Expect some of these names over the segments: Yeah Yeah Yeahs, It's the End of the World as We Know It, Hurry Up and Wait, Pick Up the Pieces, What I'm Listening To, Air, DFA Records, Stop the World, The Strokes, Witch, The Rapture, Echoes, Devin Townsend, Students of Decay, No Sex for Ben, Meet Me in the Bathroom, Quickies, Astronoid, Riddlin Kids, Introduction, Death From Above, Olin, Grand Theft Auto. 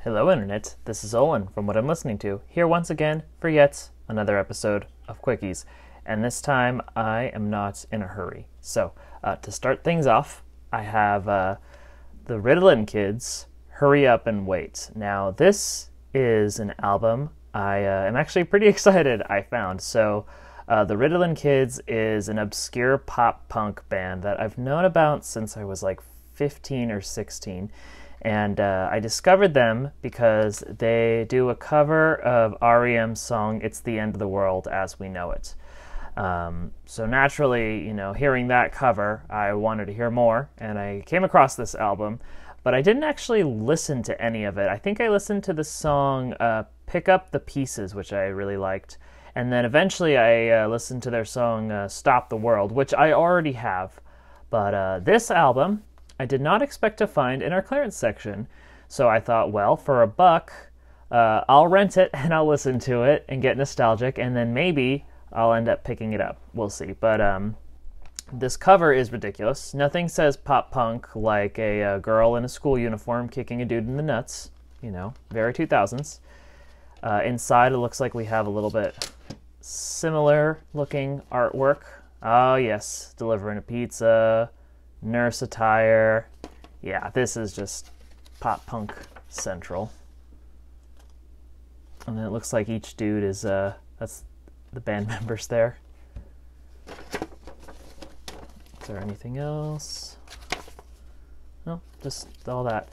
Hello Internet, this is Olin from What I'm Listening To, here once again for yet another episode of Quickies. And this time I am not in a hurry. So, to start things off, I have the Riddlin Kids, Hurry Up and Wait. Now this is an album I am actually pretty excited I found. So, the Riddlin Kids is an obscure pop punk band that I've known about since I was like 15 or 16. And I discovered them because they do a cover of REM's song, It's the End of the World as We Know It. So naturally, you know, hearing that cover, I wanted to hear more, and I came across this album, but I didn't actually listen to any of it. I think I listened to the song Pick Up the Pieces, which I really liked. And then eventually I listened to their song Stop the World, which I already have. But this album, I did not expect to find in our clearance section, so I thought, well, for a buck, I'll rent it and I'll listen to it and get nostalgic, and then maybe I'll end up picking it up. We'll see. But this cover is ridiculous. Nothing says pop punk like a girl in a school uniform kicking a dude in the nuts. You know, very 2000s. Inside, it looks like we have a little bit similar-looking artwork. Oh, yes, delivering a pizza. Nurse attire. Yeah, this is just pop punk central. And it looks like each dude is, that's the band members there. Is there anything else? No, just all that.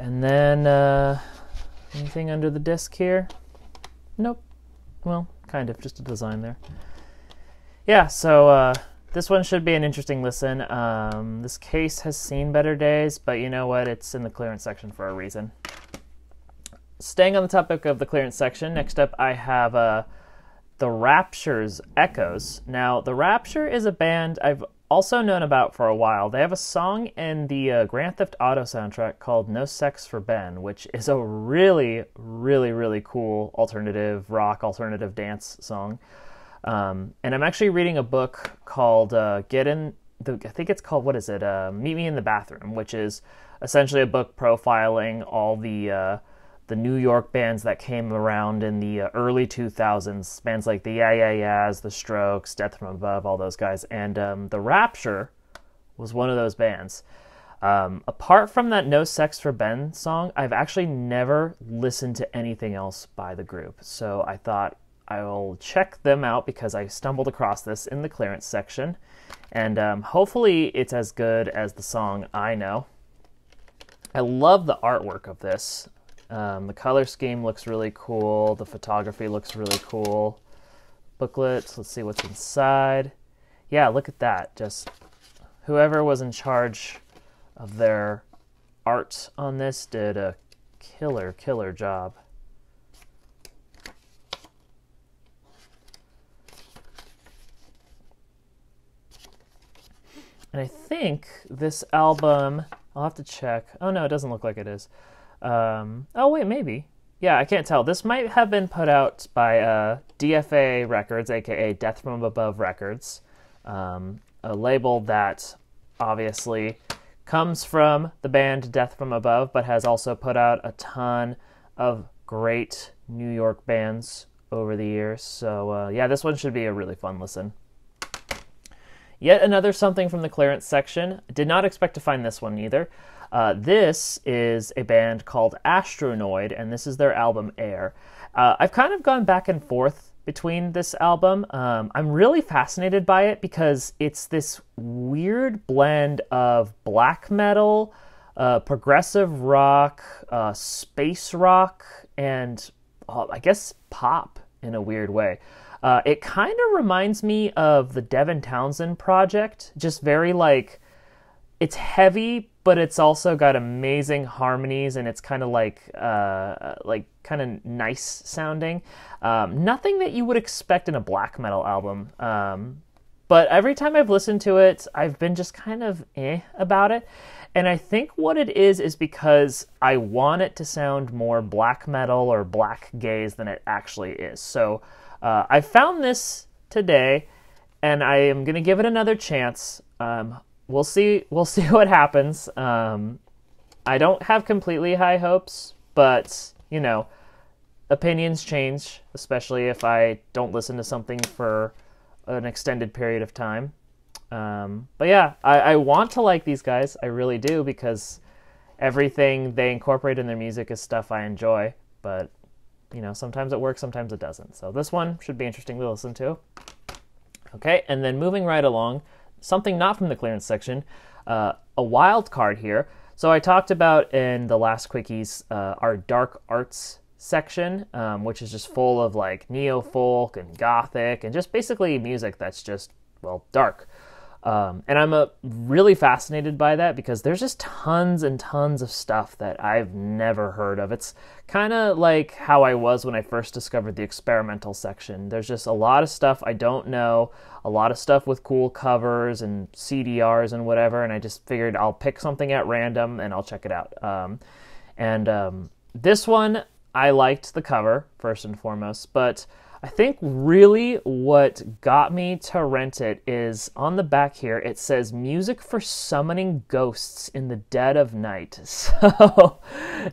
And then, anything under the disc here? Nope. Well, kind of, just a design there. Yeah, so, this one should be an interesting listen. This case has seen better days, but you know what? It's in the clearance section for a reason. Staying on the topic of the clearance section, next up I have The Rapture's Echoes. Now, The Rapture is a band I've also known about for a while. They have a song in the Grand Theft Auto soundtrack called No Sex for Ben, which is a really, really, really cool alternative rock, alternative dance song. And I'm actually reading a book called I think it's called, what is it? Meet Me in the Bathroom, which is essentially a book profiling all the New York bands that came around in the early 2000s, bands like the Yeah Yeah Yeahs, The Strokes, Death From Above, all those guys. And The Rapture was one of those bands. Apart from that No Sex for Ben song, I've actually never listened to anything else by the group. So I thought, I will check them out because I stumbled across this in the clearance section, and hopefully it's as good as the song I know. I love the artwork of this. The color scheme looks really cool. The photography looks really cool. Booklets, let's see what's inside. Yeah, look at that. Just whoever was in charge of their art on this did a killer job. And I think this album, I'll have to check. Oh no, it doesn't look like it is. Oh wait, maybe. Yeah, I can't tell. This might have been put out by DFA Records, aka Death From Above Records, a label that obviously comes from the band Death From Above, but has also put out a ton of great New York bands over the years. So yeah, this one should be a really fun listen. Yet another something from the clearance section. Did not expect to find this one either. This is a band called Astronoid, and this is their album Air. I've kind of gone back and forth between this album. I'm really fascinated by it because it's this weird blend of black metal, progressive rock, space rock, and I guess pop in a weird way. It kind of reminds me of the Devin Townsend project, just very like, it's heavy, but it's also got amazing harmonies, and it's kind of like kind of nice sounding. Nothing that you would expect in a black metal album, but every time I've listened to it, I've been just kind of about it. And I think what it is because I want it to sound more black metal or black gaze than it actually is. So I found this today, and I am gonna give it another chance. We'll see what happens. I don't have completely high hopes, but you know, opinions change, especially if I don't listen to something for an extended period of time. But yeah, I want to like these guys. I really do, because everything they incorporate in their music is stuff I enjoy. But, you know, sometimes it works, sometimes it doesn't. So this one should be interesting to listen to. Okay, and then moving right along, something not from the clearance section, a wild card here. So I talked about in the last Quickies our dark arts section, which is just full of like neo-folk and gothic and just basically music that's just, well, dark. And I'm really fascinated by that, because there's just tons and tons of stuff that I've never heard of. It's kind of like how I was when I first discovered the experimental section. There's just a lot of stuff I don't know, a lot of stuff with cool covers and CDRs and whatever, and I just figured I'll pick something at random and I'll check it out. This one, I liked the cover, first and foremost, but I think really what got me to rent it is on the back here, it says music for summoning ghosts in the dead of night. So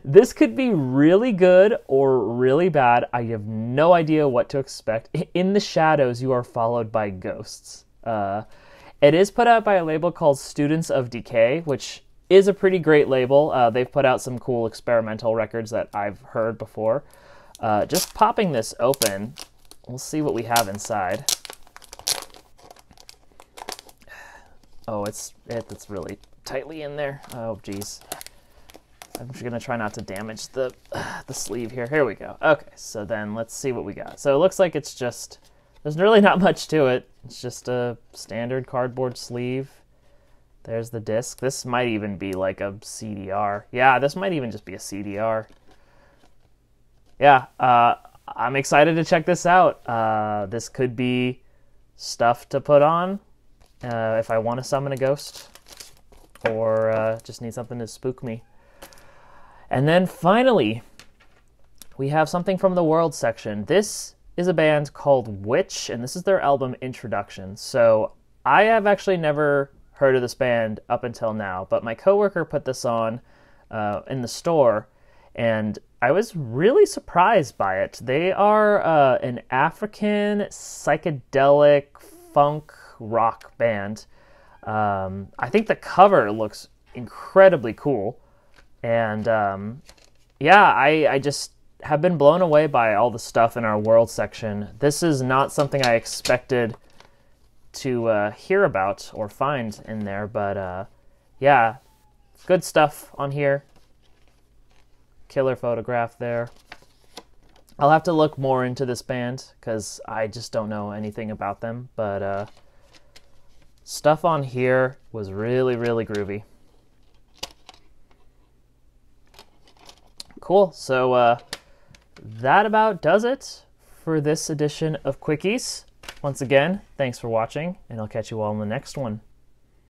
this could be really good or really bad. I have no idea what to expect. In the shadows, you are followed by ghosts. It is put out by a label called Students of Decay, which is a pretty great label. They've put out some cool experimental records that I've heard before. Just popping this open, we'll see what we have inside. Oh, it's really tightly in there. Oh, geez. I'm just going to try not to damage the sleeve here. Here we go. Okay, so then let's see what we got. So it looks like it's just, there's really not much to it. It's just a standard cardboard sleeve. There's the disc. This might even be like a CDR. Yeah, this might even just be a CDR. Yeah, I'm excited to check this out. This could be stuff to put on if I want to summon a ghost, or just need something to spook me. And then finally, we have something from the world section. This is a band called Witch, and this is their album Introduction. So I have actually never heard of this band up until now, but my coworker put this on in the store, and I was really surprised by it. They are an African psychedelic funk rock band. I think the cover looks incredibly cool. And yeah, I just have been blown away by all the stuff in our world section. This is not something I expected to hear about or find in there, but yeah, good stuff on here. Killer photograph there. I'll have to look more into this band because I just don't know anything about them, but stuff on here was really, really groovy. Cool, so that about does it for this edition of Quickies. Once again, thanks for watching, and I'll catch you all in the next one.